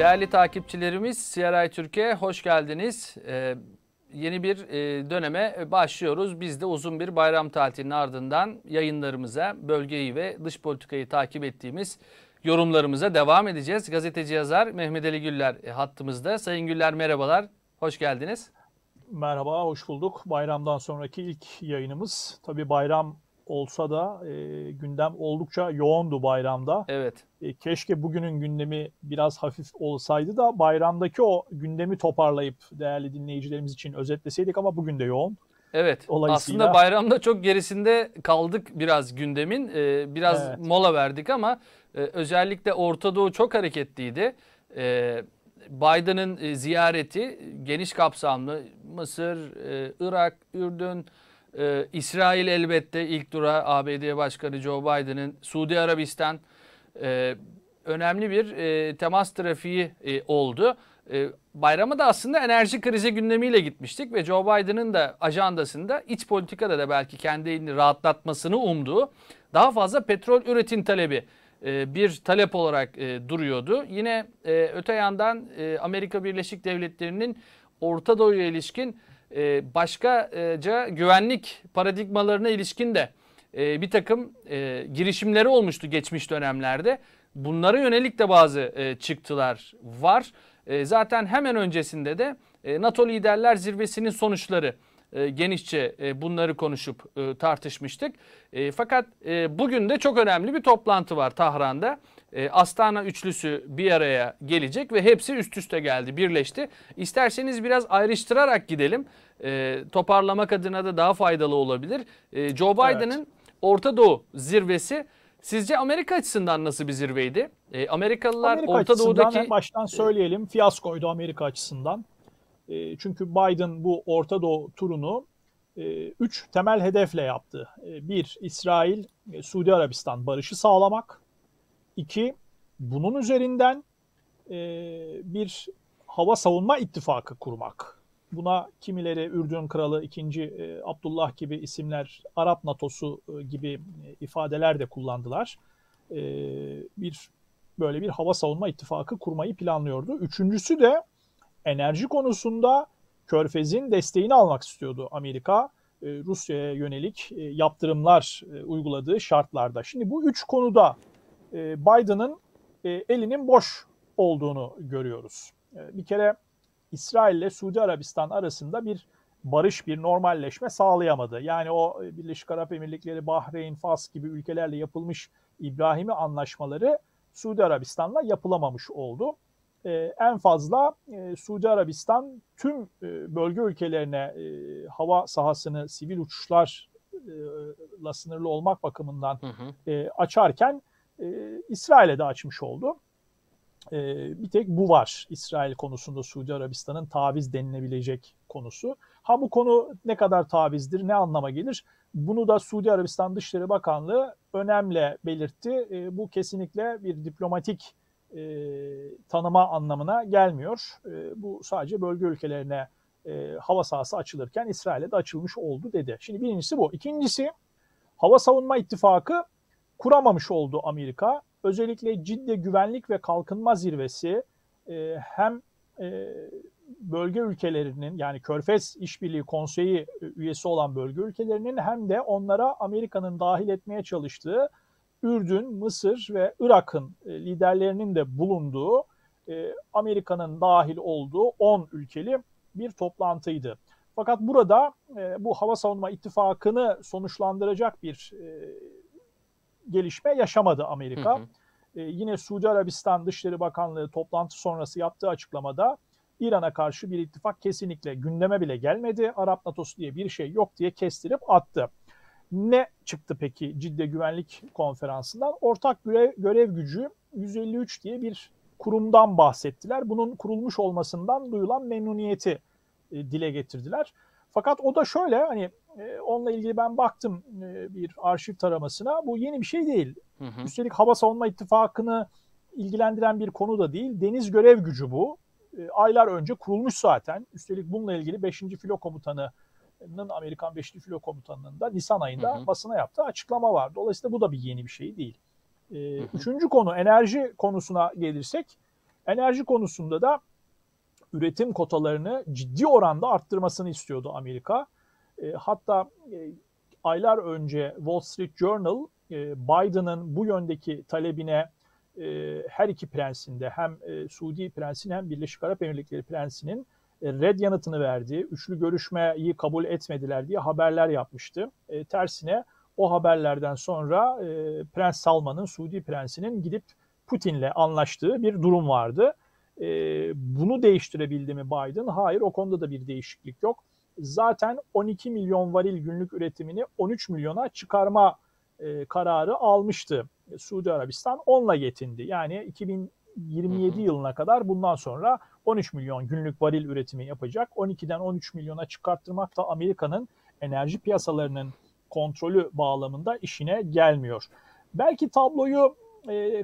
Değerli takipçilerimiz, CRI Türkiye hoş geldiniz. Yeni bir döneme başlıyoruz. Biz de uzun bir bayram tatilinin ardından yayınlarımıza, bölgeyi ve dış politikayı takip ettiğimiz yorumlarımıza devam edeceğiz. Gazeteci yazar Mehmet Ali Güller hattımızda. Sayın Güller merhabalar, hoş geldiniz. Merhaba, hoş bulduk. Bayramdan sonraki ilk yayınımız. Tabii bayram olsa da gündem oldukça yoğundu bayramda. Evet. Keşke bugünün gündemi biraz hafif olsaydı da bayramdaki o gündemi toparlayıp değerli dinleyicilerimiz için özetleseydik, ama bugün de yoğun. Evet. Dolayısıyla... Aslında bayramda çok gerisinde kaldık biraz gündemin. Biraz evet, mola verdik ama özellikle Orta Doğu çok hareketliydi. Biden'ın ziyareti geniş kapsamlı. Mısır, Irak, Ürdün, İsrail elbette ilk durağı ABD Başkanı Joe Biden'ın, Suudi Arabistan önemli bir temas trafiği oldu. Bayramı da aslında enerji krizi gündemiyle gitmiştik ve Joe Biden'ın da ajandasında iç politikada da belki kendini rahatlatmasını umduğu daha fazla petrol üretim talebi bir talep olarak duruyordu. Yine öte yandan Amerika Birleşik Devletleri'nin Orta Doğu'ya ilişkin başkaca güvenlik paradigmalarına ilişkin de bir takım girişimleri olmuştu geçmiş dönemlerde. Bunlara yönelik de bazı çıktılar var. Zaten hemen öncesinde de NATO Liderler Zirvesi'nin sonuçları genişçe bunları konuşup tartışmıştık. Fakat bugün de çok önemli bir toplantı var Tahran'da. Astana üçlüsü bir araya gelecek ve hepsi üst üste geldi, birleşti. İsterseniz biraz ayrıştırarak gidelim. Toparlamak adına da daha faydalı olabilir. Joe Biden'ın evet, Orta Doğu zirvesi sizce Amerika açısından nasıl bir zirveydi? Amerikalılar Amerika Orta Doğu'daki... Baştan söyleyelim, fiyaskoydu Amerika açısından. Çünkü Biden bu Orta Doğu turunu 3 temel hedefle yaptı. 1. İsrail, Suudi Arabistan barışı sağlamak. 2. Bunun üzerinden bir hava savunma ittifakı kurmak. Buna kimileri Ürdün Kralı 2. Abdullah gibi isimler, Arap NATO'su gibi ifadeler de kullandılar. Böyle bir hava savunma ittifakı kurmayı planlıyordu. Üçüncüsü de enerji konusunda Körfez'in desteğini almak istiyordu Amerika. Rusya'ya yönelik yaptırımlar uyguladığı şartlarda. Şimdi bu 3 konuda Biden'ın elinin boş olduğunu görüyoruz. Bir kere İsrail ile Suudi Arabistan arasında bir barış, bir normalleşme sağlayamadı. Yani o Birleşik Arap Emirlikleri, Bahreyn, Fas gibi ülkelerle yapılmış İbrahim'i anlaşmaları Suudi Arabistan'la yapılamamış oldu. En fazla Suudi Arabistan tüm bölge ülkelerine hava sahasını sivil uçuşlarla sınırlı olmak bakımından açarken İsrail'e de açmış oldu. Bir tek bu var İsrail konusunda, Suudi Arabistan'ın taviz denilebilecek konusu. Ha, bu konu ne kadar tavizdir, ne anlama gelir? Bunu da Suudi Arabistan Dışişleri Bakanlığı önemli belirtti. Bu kesinlikle bir diplomatik tanıma anlamına gelmiyor. Bu sadece bölge ülkelerine hava sahası açılırken İsrail'e de açılmış oldu dedi. Şimdi birincisi bu. İkincisi, hava savunma ittifakı kuramamış oldu Amerika. Özellikle Cidde Güvenlik ve Kalkınma Zirvesi hem bölge ülkelerinin, yani Körfez İşbirliği Konseyi üyesi olan bölge ülkelerinin, hem de onlara Amerika'nın dahil etmeye çalıştığı Ürdün, Mısır ve Irak'ın liderlerinin de bulunduğu, Amerika'nın dahil olduğu 10 ülkeli bir toplantıydı. Fakat burada bu hava savunma ittifakını sonuçlandıracak bir gelişme yaşamadı Amerika. Hı hı. Yine Suudi Arabistan Dışişleri Bakanlığı toplantı sonrası yaptığı açıklamada İran'a karşı bir ittifak kesinlikle gündeme bile gelmedi. Arap NATO'su diye bir şey yok diye kestirip attı. Ne çıktı peki Cidde Güvenlik Konferansı'ndan? Ortak görev gücü 153 diye bir kurumdan bahsettiler. Bunun kurulmuş olmasından duyulan memnuniyeti dile getirdiler. Fakat o da şöyle, hani onunla ilgili ben baktım bir arşiv taramasına. Bu yeni bir şey değil. Hı hı. Üstelik hava savunma ittifakını ilgilendiren bir konu da değil. Deniz görev gücü bu. Aylar önce kurulmuş zaten. Üstelik bununla ilgili 5. Filo Komutanı'nın, Amerikan 5. Filo Komutanı'nın da Nisan ayında hı hı, basına yaptığı açıklama var. Dolayısıyla bu da bir yeni bir şey değil. Hı hı. Üçüncü konu, enerji konusuna gelirsek. Enerji konusunda da üretim kotalarını ciddi oranda arttırmasını istiyordu Amerika. Hatta aylar önce Wall Street Journal Biden'ın bu yöndeki talebine her iki prensinde, hem Suudi prensin hem Birleşik Arap Emirlikleri prensinin red yanıtını verdi. Üçlü görüşmeyi kabul etmediler diye haberler yapmıştı. Tersine o haberlerden sonra Prens Salman'ın, Suudi prensinin gidip Putin'le anlaştığı bir durum vardı. Bunu değiştirebildi mi Biden? Hayır, o konuda da bir değişiklik yok. Zaten 12 milyon varil günlük üretimini 13 milyona çıkarma kararı almıştı Suudi Arabistan. Onunla yetindi. Yani 2027 yılına kadar bundan sonra 13 milyon günlük varil üretimi yapacak. 12'den 13 milyona çıkarttırmak da Amerika'nın enerji piyasalarının kontrolü bağlamında işine gelmiyor. Belki tabloyu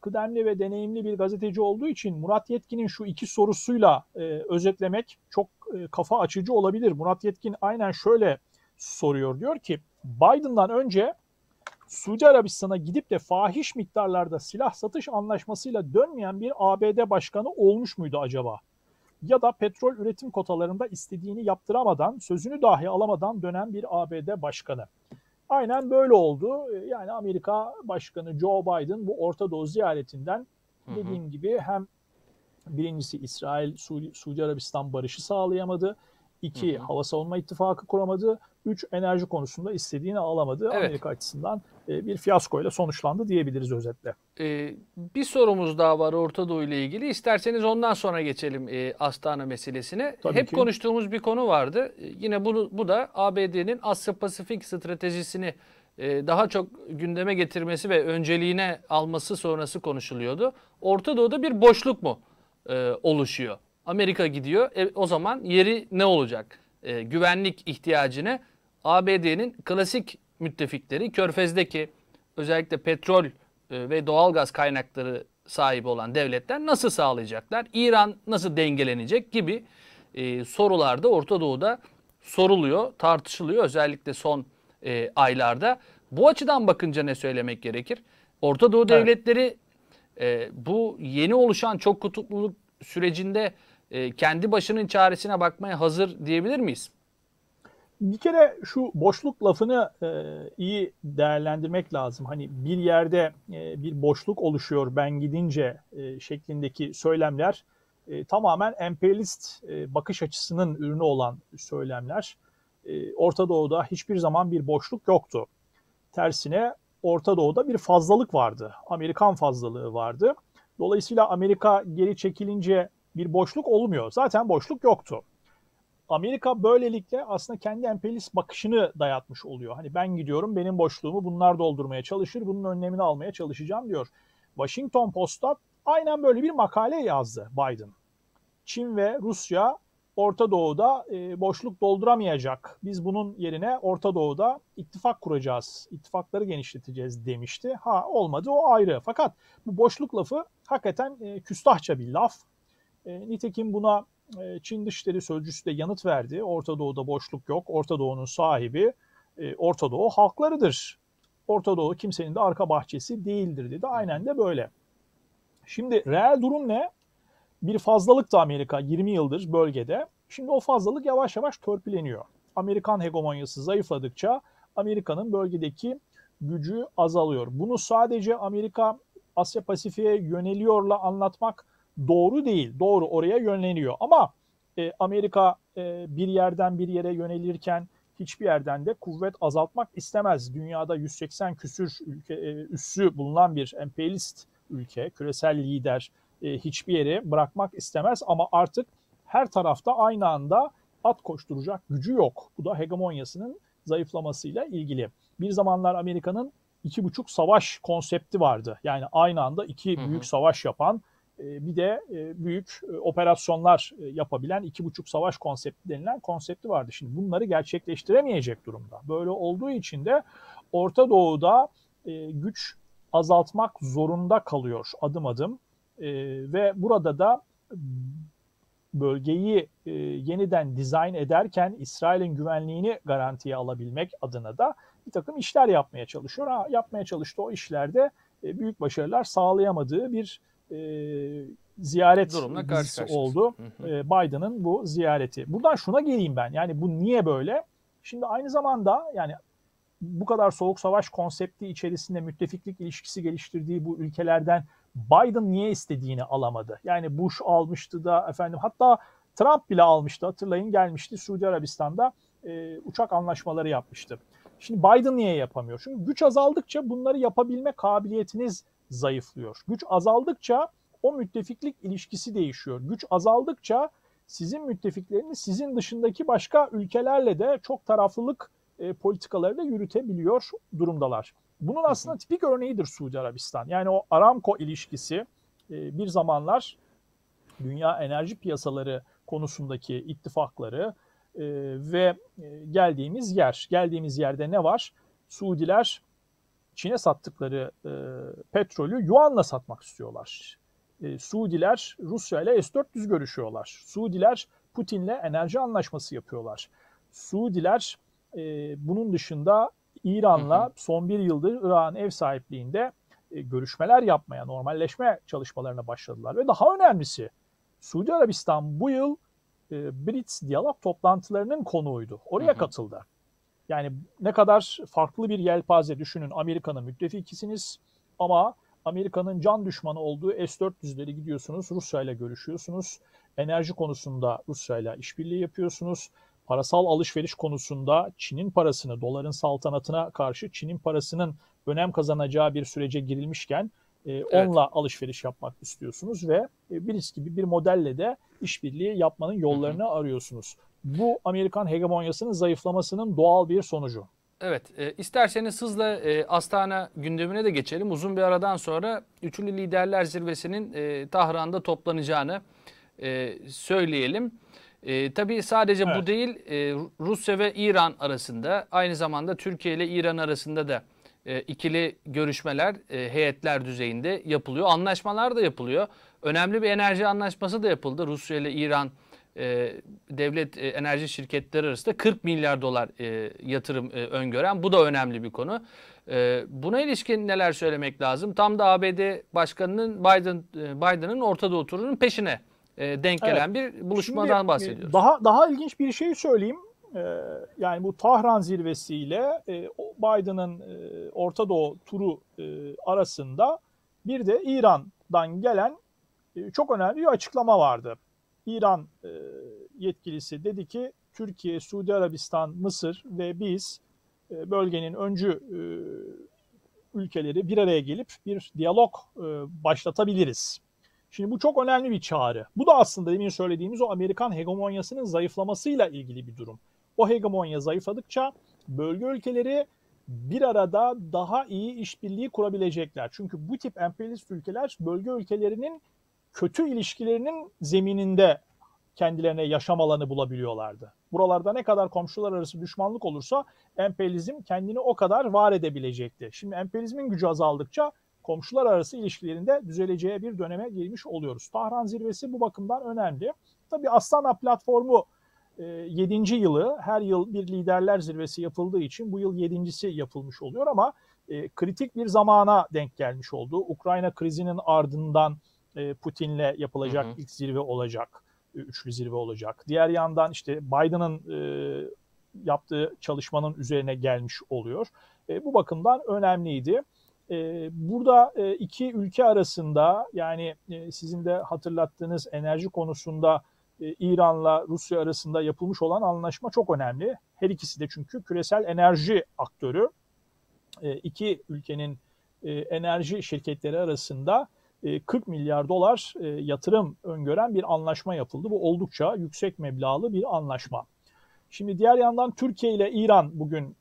kıdemli ve deneyimli bir gazeteci olduğu için Murat Yetkin'in şu iki sorusuyla özetlemek çok kafa açıcı olabilir. Murat Yetkin aynen şöyle soruyor. Diyor ki, Biden'dan önce Suudi Arabistan'a gidip de fahiş miktarlarda silah satış anlaşmasıyla dönmeyen bir ABD başkanı olmuş muydu acaba? Ya da petrol üretim kotalarında istediğini yaptıramadan, sözünü dahi alamadan dönen bir ABD başkanı. Aynen böyle oldu. Yani Amerika Başkanı Joe Biden bu Orta Doğu ziyaretinden dediğim gibi hem birincisi İsrail-Suudi Arabistan barışı sağlayamadı. İki, hava savunma ittifakı kuramadı. Üç, enerji konusunda istediğini alamadı. Evet. Amerika açısından bir fiyaskoyla sonuçlandı diyebiliriz özetle. Bir sorumuz daha var Orta Doğu ile ilgili. İsterseniz ondan sonra geçelim Astana meselesine. Tabii hep ki konuştuğumuz bir konu vardı. Yine bu da ABD'nin Asya-Pasifik stratejisini daha çok gündeme getirmesi ve önceliğine alması sonrası konuşuluyordu. Orta Doğu'da bir boşluk mu oluşuyor? Amerika gidiyor. O zaman yeri ne olacak? Güvenlik ihtiyacını ABD'nin klasik müttefikleri, Körfez'deki özellikle petrol ve doğalgaz kaynakları sahibi olan devletler nasıl sağlayacaklar? İran nasıl dengelenecek gibi sorularda Orta Doğu'da soruluyor, tartışılıyor özellikle son aylarda. Bu açıdan bakınca ne söylemek gerekir? Orta Doğu devletleri bu yeni oluşan çok kutupluluk sürecinde kendi başının çaresine bakmaya hazır diyebilir miyiz? Bir kere şu boşluk lafını iyi değerlendirmek lazım. Hani bir yerde bir boşluk oluşuyor ben gidince şeklindeki söylemler tamamen emperyalist bakış açısının ürünü olan söylemler. Orta Doğu'da hiçbir zaman bir boşluk yoktu. Tersine Orta Doğu'da bir fazlalık vardı. Amerikan fazlalığı vardı. Dolayısıyla Amerika geri çekilince bir boşluk olmuyor. Zaten boşluk yoktu. Amerika böylelikle aslında kendi emperyalist bakışını dayatmış oluyor. Hani ben gidiyorum, benim boşluğumu bunlar doldurmaya çalışır, bunun önlemini almaya çalışacağım diyor. Washington Post'ta aynen böyle bir makale yazdı Biden. Çin ve Rusya Orta Doğu'da boşluk dolduramayacak. Biz bunun yerine Orta Doğu'da ittifak kuracağız, ittifakları genişleteceğiz demişti. Ha, olmadı, o ayrı. Fakat bu boşluk lafı hakikaten küstahça bir laf. Nitekim buna Çin Dışişleri Sözcüsü de yanıt verdi. Orta Doğu'da boşluk yok. Orta Doğu'nun sahibi Orta Doğu halklarıdır. Orta Doğu kimsenin de arka bahçesi değildir dedi. Aynen de böyle. Şimdi reel durum ne? Bir fazlalıktı Amerika 20 yıldır bölgede. Şimdi o fazlalık yavaş yavaş törpüleniyor. Amerikan hegemonyası zayıfladıkça Amerika'nın bölgedeki gücü azalıyor. Bunu sadece Amerika Asya Pasifik'e yöneliyorla anlatmak doğru değil. Doğru, oraya yönleniyor. Ama Amerika bir yerden bir yere yönelirken hiçbir yerden de kuvvet azaltmak istemez. Dünyada 180 küsür ülke, üssü bulunan bir emperyalist ülke, küresel lider, hiçbir yere bırakmak istemez ama artık her tarafta aynı anda at koşturacak gücü yok. Bu da hegemonyasının zayıflamasıyla ilgili. Bir zamanlar Amerika'nın 2,5 savaş konsepti vardı. Yani aynı anda iki büyük savaş yapan, bir de büyük operasyonlar yapabilen 2,5 savaş konsepti denilen konsepti vardı. Şimdi bunları gerçekleştiremeyecek durumda. Böyle olduğu için de Orta Doğu'da güç azaltmak zorunda kalıyor adım adım. Ve burada da bölgeyi yeniden dizayn ederken İsrail'in güvenliğini garantiye alabilmek adına da bir takım işler yapmaya çalışıyor. Yapmaya çalıştığı o işlerde büyük başarılar sağlayamadığı bir ziyaret karşı oldu. Biden'ın bu ziyareti. Buradan şuna geleyim ben. Yani bu niye böyle? Şimdi aynı zamanda yani bu kadar soğuk savaş konsepti içerisinde müttefiklik ilişkisi geliştirdiği bu ülkelerden Biden niye istediğini alamadı? Yani Bush almıştı da efendim, hatta Trump bile almıştı, hatırlayın, gelmişti Suudi Arabistan'da uçak anlaşmaları yapmıştı. Şimdi Biden niye yapamıyor? Çünkü güç azaldıkça bunları yapabilme kabiliyetiniz zayıflıyor. Güç azaldıkça o müttefiklik ilişkisi değişiyor. Güç azaldıkça sizin müttefikleriniz sizin dışındaki başka ülkelerle de çok taraflılık politikaları da yürütebiliyor durumdalar. Bunun aslında tipik örneğidir Suudi Arabistan. Yani o Aramco ilişkisi bir zamanlar dünya enerji piyasaları konusundaki ittifakları ve geldiğimiz yer. Geldiğimiz yerde ne var? Suudiler Çin'e sattıkları petrolü yuanla satmak istiyorlar. Suudiler Rusya ile S-400 görüşüyorlar. Suudiler Putin'le enerji anlaşması yapıyorlar. Suudiler bunun dışında İran'la son bir yıldır İran ev sahipliğinde görüşmeler yapmaya, normalleşme çalışmalarına başladılar. Ve daha önemlisi, Suudi Arabistan bu yıl BRICS diyalog toplantılarının konuğuydu. Oraya katıldı. Yani ne kadar farklı bir yelpaze, düşünün, Amerika'nın müttefikisiniz ama Amerika'nın can düşmanı olduğu S-400'leri gidiyorsunuz, Rusya'yla görüşüyorsunuz. Enerji konusunda Rusya'yla işbirliği yapıyorsunuz. Parasal alışveriş konusunda Çin'in parasını, doların saltanatına karşı Çin'in parasının önem kazanacağı bir sürece girilmişken onunla alışveriş yapmak istiyorsunuz ve BRICS gibi bir modelle de işbirliği yapmanın yollarını arıyorsunuz. Bu Amerikan hegemonyasının zayıflamasının doğal bir sonucu. Evet, isterseniz hızla Astana gündemine de geçelim. Uzun bir aradan sonra Üçlü Liderler Zirvesi'nin Tahran'da toplanacağını söyleyelim. Tabii sadece bu değil, Rusya ve İran arasında, aynı zamanda Türkiye ile İran arasında da ikili görüşmeler heyetler düzeyinde yapılıyor. Anlaşmalar da yapılıyor. Önemli bir enerji anlaşması da yapıldı. Rusya ile İran devlet enerji şirketleri arasında 40 milyar dolar yatırım öngören. Bu da önemli bir konu. Buna ilişkin neler söylemek lazım? Tam da ABD Başkanı'nın, Biden'ın Orta Doğu turunun peşine denk gelen bir buluşmadan şimdi bahsediyoruz. Daha ilginç bir şey söyleyeyim. Yani bu Tahran zirvesiyle Biden'ın Orta Doğu turu arasında bir de İran'dan gelen çok önemli bir açıklama vardı. İran yetkilisi dedi ki Türkiye, Suudi Arabistan, Mısır ve biz bölgenin öncü ülkeleri bir araya gelip bir diyalog başlatabiliriz. Şimdi bu çok önemli bir çağrı. Bu da aslında demin söylediğimiz o Amerikan hegemonyasının zayıflamasıyla ilgili bir durum. O hegemonya zayıfladıkça bölge ülkeleri bir arada daha iyi işbirliği kurabilecekler. Çünkü bu tip emperyalist ülkeler bölge ülkelerinin kötü ilişkilerinin zemininde kendilerine yaşam alanı bulabiliyorlardı. Buralarda ne kadar komşular arası düşmanlık olursa emperyalizm kendini o kadar var edebilecekti. Şimdi emperyalizmin gücü azaldıkça komşular arası ilişkilerinde düzeleceği bir döneme girmiş oluyoruz. Tahran zirvesi bu bakımdan önemli. Tabii Astana Platformu 7. yılı, her yıl bir liderler zirvesi yapıldığı için bu yıl 7.'si yapılmış oluyor ama kritik bir zamana denk gelmiş oldu. Ukrayna krizinin ardından Putin'le yapılacak ilk zirve olacak, üçlü zirve olacak. Diğer yandan işte Biden'ın yaptığı çalışmanın üzerine gelmiş oluyor. Bu bakımdan önemliydi. Burada iki ülke arasında, yani sizin de hatırlattığınız enerji konusunda İran'la Rusya arasında yapılmış olan anlaşma çok önemli. Her ikisi de çünkü küresel enerji aktörü. İki ülkenin enerji şirketleri arasında 40 milyar dolar yatırım öngören bir anlaşma yapıldı. Bu oldukça yüksek meblağlı bir anlaşma. Şimdi diğer yandan Türkiye ile İran bugün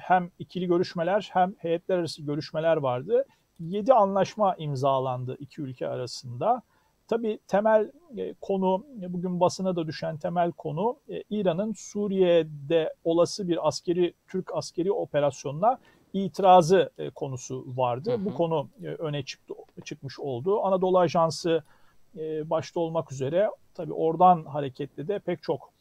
hem ikili görüşmeler hem heyetler arası görüşmeler vardı. 7 anlaşma imzalandı iki ülke arasında. Tabii temel konu, bugün basına da düşen temel konu İran'ın Suriye'de olası bir askeri, Türk askeri operasyonuna itirazı konusu vardı. Bu konu öne çıkmış oldu. Anadolu Ajansı başta olmak üzere, tabii oradan hareketle de pek çok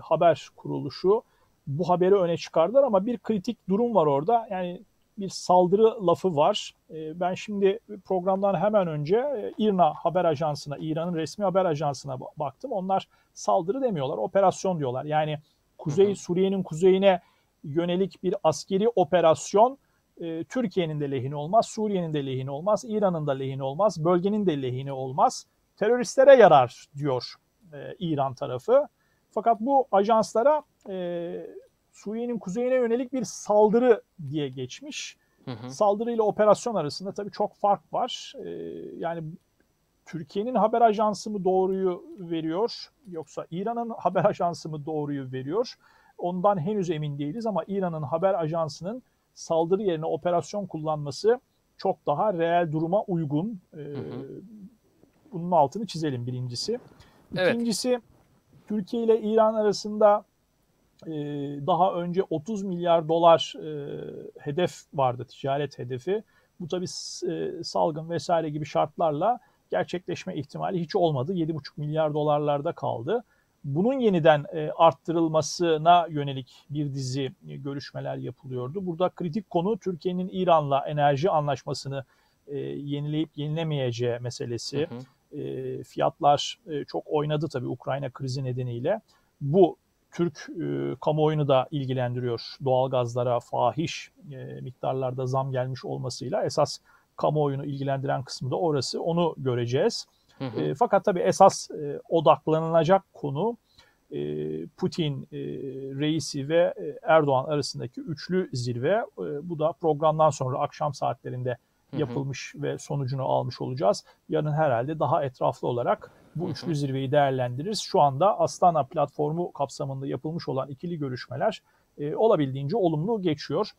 haber kuruluşu bu haberi öne çıkardılar ama bir kritik durum var orada. Yani bir saldırı lafı var. Ben şimdi programdan hemen önce İRNA haber ajansına, İran'ın resmi haber ajansına baktım. Onlar saldırı demiyorlar, operasyon diyorlar. Yani Kuzey Suriye'nin kuzeyine yönelik bir askeri operasyon Türkiye'nin de lehine olmaz, Suriye'nin de lehine olmaz, İran'ın da lehine olmaz, bölgenin de lehine olmaz. Teröristlere yarar diyor İran tarafı. Fakat bu ajanslara Suriye'nin kuzeyine yönelik bir saldırı diye geçmiş. Saldırı ile operasyon arasında tabii çok fark var. Yani Türkiye'nin haber ajansı mı doğruyu veriyor yoksa İran'ın haber ajansı mı doğruyu veriyor? Ondan henüz emin değiliz ama İran'ın haber ajansının saldırı yerine operasyon kullanması çok daha reel duruma uygun. Bunun altını çizelim birincisi. İkincisi, evet, Türkiye ile İran arasında daha önce 30 milyar dolar hedef vardı, ticaret hedefi. Bu tabii salgın vesaire gibi şartlarla gerçekleşme ihtimali hiç olmadı. 7,5 milyar dolarlarda kaldı. Bunun yeniden arttırılmasına yönelik bir dizi görüşmeler yapılıyordu. Burada kritik konu Türkiye'nin İran'la enerji anlaşmasını yenileyip yenilemeyeceği meselesi. Fiyatlar çok oynadı tabii Ukrayna krizi nedeniyle. Bu Türk kamuoyunu da ilgilendiriyor. Doğalgazlara fahiş miktarlarda zam gelmiş olmasıyla esas kamuoyunu ilgilendiren kısmı da orası. Onu göreceğiz. Fakat tabii esas odaklanılacak konu Putin, reisi ve Erdoğan arasındaki üçlü zirve. Bu da programdan sonra akşam saatlerinde yapılmış ve sonucunu almış olacağız. Yarın herhalde daha etraflı olarak bu üçlü zirveyi değerlendiririz. Şu anda Astana Platformu kapsamında yapılmış olan ikili görüşmeler olabildiğince olumlu geçiyor.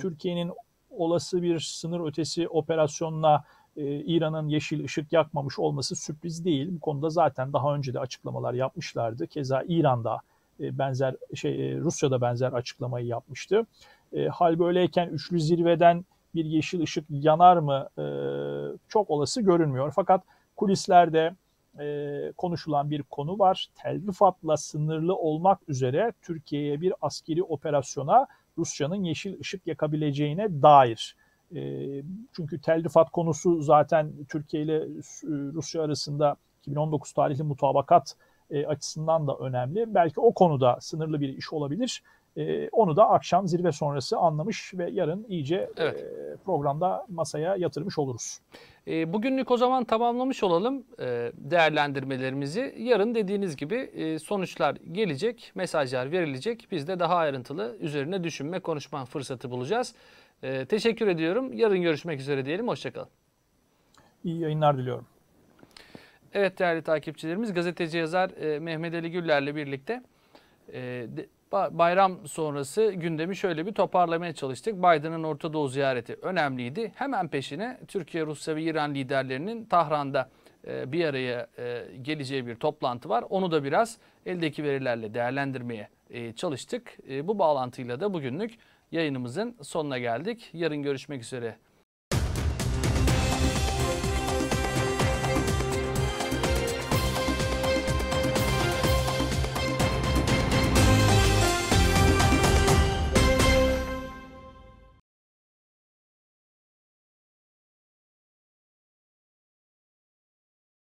Türkiye'nin olası bir sınır ötesi operasyonuna İran'ın yeşil ışık yakmamış olması sürpriz değil. Bu konuda zaten daha önce de açıklamalar yapmışlardı. Keza İran'da benzer Rusya'da benzer açıklamayı yapmıştı. Hal böyleyken üçlü zirveden bir yeşil ışık yanar mı? Çok olası görünmüyor. Fakat kulislerde konuşulan bir konu var. Tel Rıfat'la sınırlı olmak üzere Türkiye'ye bir askeri operasyona Rusya'nın yeşil ışık yakabileceğine dair. Çünkü Tel Rifat konusu zaten Türkiye ile Rusya arasında 2019 tarihli mutabakat açısından da önemli. Belki o konuda sınırlı bir iş olabilir. Onu da akşam zirve sonrası anlamış ve yarın iyice programda masaya yatırmış oluruz. Bugünlük o zaman tamamlamış olalım değerlendirmelerimizi. Yarın dediğiniz gibi sonuçlar gelecek, mesajlar verilecek. Biz de daha ayrıntılı üzerine düşünme, konuşma fırsatı bulacağız. Teşekkür ediyorum. Yarın görüşmek üzere diyelim. Hoşçakalın. İyi yayınlar diliyorum. Evet değerli takipçilerimiz, gazeteci yazar Mehmet Ali Güller'le birlikte bayram sonrası gündemi şöyle bir toparlamaya çalıştık. Biden'ın Orta Doğu ziyareti önemliydi. Hemen peşine Türkiye, Rusya ve İran liderlerinin Tahran'da bir araya geleceği bir toplantı var. Onu da biraz eldeki verilerle değerlendirmeye çalıştık. Bu bağlantıyla da bugünlük yayınımızın sonuna geldik. Yarın görüşmek üzere.